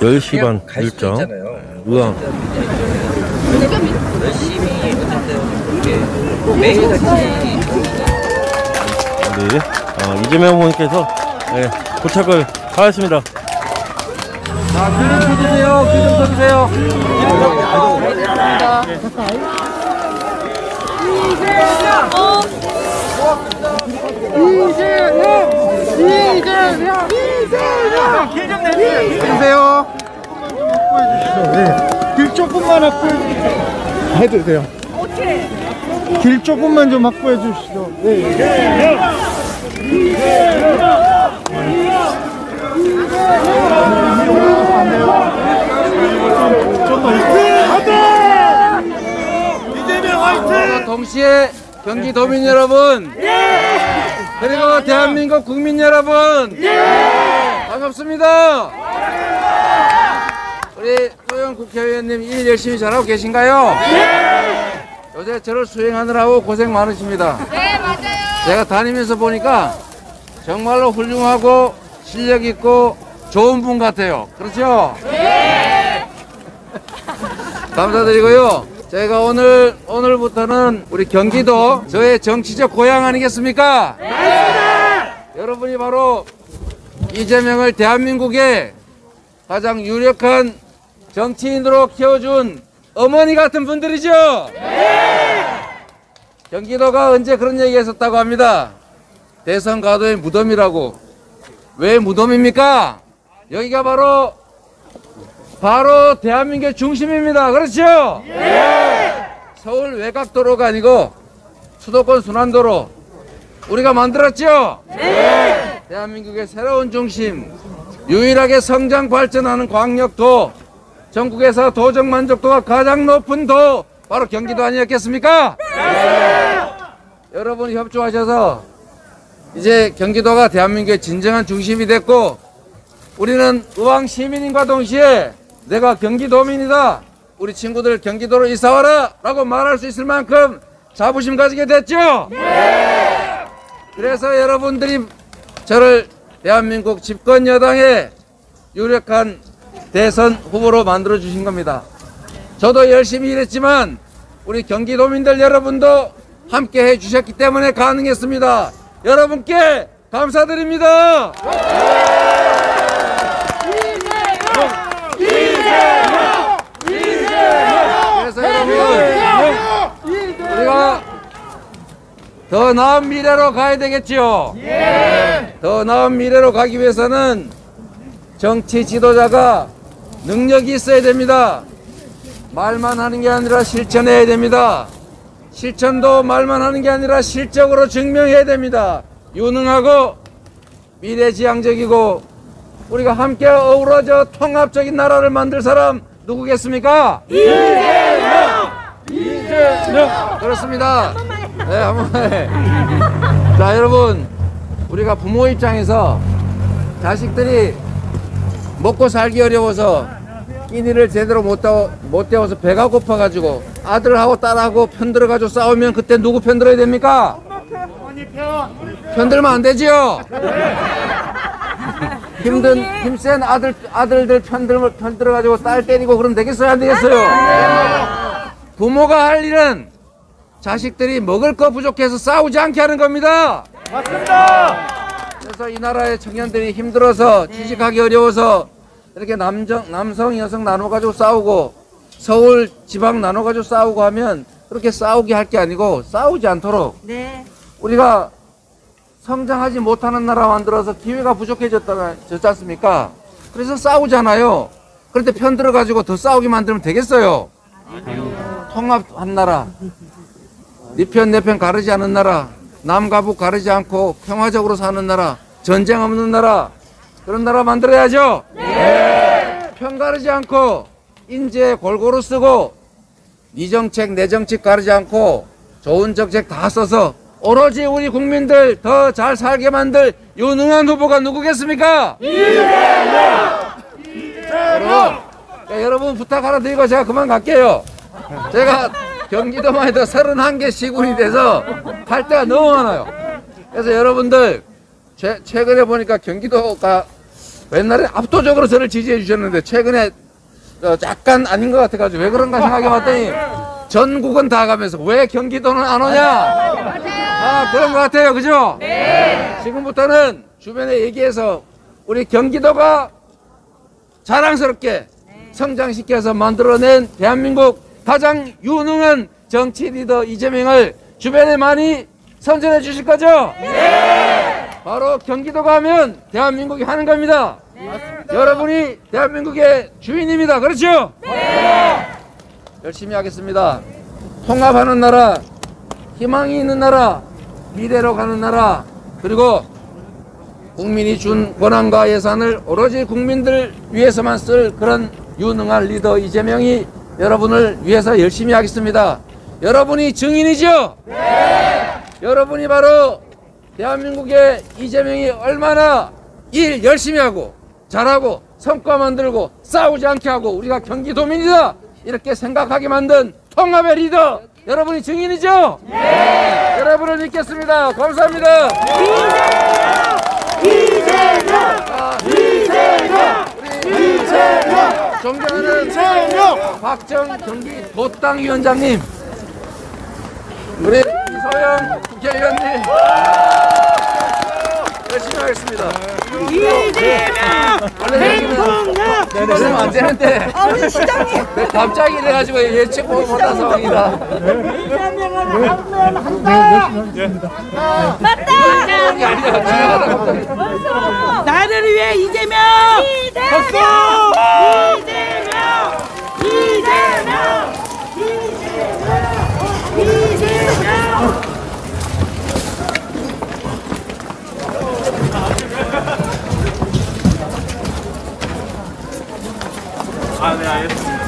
10시 반 일정. 우와. 열심히 어쨌든 매일 네. 이재명 후보님께서 네, 도착을 하였습니다. 자, 글 좀 쳐주세요. 글 좀 쳐주세요. 이재명! 길 좀 내주세요. 길 조금만 확보해 해도 돼요. 길 조금만 좀 확보해 주시죠. 이재명 화이팅! 동시에 경기도민 여러분, 예! 그리고 대한민국 국민 여러분, 예! 반갑습니다. 우리 소영 국회의원님 일 열심히 잘하고 계신가요? 예! 요새 저를 수행하느라고 고생 많으십니다. 네, 맞아요. 제가 다니면서 보니까 정말로 훌륭하고 실력 있고 좋은 분 같아요. 그렇죠? 예! 감사드리고요. 제가 오늘부터는 우리 경기도 저의 정치적 고향 아니겠습니까? 네! 여러분이 바로 이재명을 대한민국의 가장 유력한 정치인으로 키워준 어머니 같은 분들이죠? 네! 경기도가 언제 그런 얘기 했었다고 합니다. 대선 가도의 무덤이라고. 왜 무덤입니까? 여기가 바로 대한민국의 중심입니다. 그렇죠? 예! 서울 외곽도로가 아니고 수도권 순환도로 우리가 만들었죠? 예! 대한민국의 새로운 중심, 유일하게 성장 발전하는 광역도, 전국에서 도적 만족도가 가장 높은 도, 바로 경기도 아니었겠습니까? 예! 여러분이 협조하셔서 이제 경기도가 대한민국의 진정한 중심이 됐고, 우리는 의왕 시민인과 동시에 내가 경기도민이다, 우리 친구들 경기도로 이사와라 라고 말할 수 있을 만큼 자부심 가지게 됐죠? 네! 그래서 여러분들이 저를 대한민국 집권 여당의 유력한 대선 후보로 만들어 주신 겁니다. 저도 열심히 일했지만 우리 경기도민들 여러분도 함께 해 주셨기 때문에 가능했습니다. 여러분께 감사드립니다. 더 나은 미래로 가야 되겠지요. 예! 더 나은 미래로 가기 위해서는 정치 지도자가 능력이 있어야 됩니다. 말만 하는 게 아니라 실천해야 됩니다. 실천도 말만 하는 게 아니라 실적으로 증명해야 됩니다. 유능하고 미래지향적이고 우리가 함께 어우러져 통합적인 나라를 만들 사람 누구겠습니까? 이재명! 이재명! 그렇습니다. 네, 한번 해. 자, 여러분, 우리가 부모 입장에서 자식들이 먹고 살기 어려워서 끼니를 제대로 못 때워서 배가 고파가지고 아들하고 딸하고 편들어가지고 싸우면 그때 누구 편들어야 됩니까? 편들면 안 되지요. 힘센 아들들 편들어가지고 딸 때리고 그러면 되겠어요, 안 되겠어요? 부모가 할 일은 자식들이 먹을 거 부족해서 싸우지 않게 하는 겁니다. 맞습니다. 그래서 이 나라의 청년들이 힘들어서 취직하기 어려워서 이렇게 남성 여성 나눠가지고 싸우고 서울 지방 나눠가지고 싸우고 하면 그렇게 싸우게 할 게 아니고 싸우지 않도록 우리가 성장하지 못하는 나라 만들어서 기회가 부족해졌지 않습니까? 그래서 싸우잖아요. 그런데 편들어가지고 더 싸우게 만들면 되겠어요? 통합한 나라, 네 편 내 편 가르지 않은 나라, 남과 북 가르지 않고 평화적으로 사는 나라, 전쟁 없는 나라, 그런 나라 만들어야죠. 네. 편 가르지 않고 인재 골고루 쓰고 네 정책 내 정책 가르지 않고 좋은 정책 다 써서 오로지 우리 국민들 더 잘 살게 만들 유능한 후보가 누구겠습니까? 이재명! 여러분 부탁 하나 드리고 제가 그만 갈게요. 제가 경기도만 해도 31개 시군이 돼서 갈 데가 너무 많아요. 그래서 여러분들 최근에 보니까 경기도가 옛날에 압도적으로 저를 지지해 주셨는데 최근에 약간 아닌 것 같아가지고 왜 그런가 생각해 봤더니 전국은 다 가면서 왜 경기도는 안 오냐? 아, 그런 것 같아요. 그죠? 네. 지금부터는 주변에 얘기해서 우리 경기도가 자랑스럽게 성장시켜서 만들어낸 대한민국 가장 유능한 정치 리더 이재명을 주변에 많이 선전해 주실 거죠? 네. 바로 경기도가 하면 대한민국이 하는 겁니다. 네. 여러분이 대한민국의 주인입니다. 그렇죠? 네. 열심히 하겠습니다. 통합하는 나라, 희망이 있는 나라, 미래로 가는 나라, 그리고 국민이 준 권한과 예산을 오로지 국민들 위해서만 쓸 그런 유능한 리더 이재명이 여러분을 위해서 열심히 하겠습니다. 여러분이 증인이죠? 네. 여러분이 바로 대한민국의 이재명이 얼마나 일 열심히 하고 잘하고 성과 만들고 싸우지 않게 하고 우리가 경기도민이다 이렇게 생각하게 만든 통합의 리더 여러분이 증인이죠? 네. 여러분을 믿겠습니다. 감사합니다. 이재명 존경하는 박정 경기도당 위원장님, 우리 이서영 국회의원님, 열심히 하겠습니다. 이재명 대통령. 그러면 안 되는데. 우리 시장님. 갑자기 돼가지고 예측 못한 상황이다. 이재명을 하면 한다. 맞다. 나를 위해 이재명. 아, 네, 알겠습니다.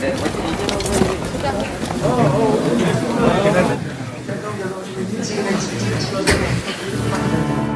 네, 이제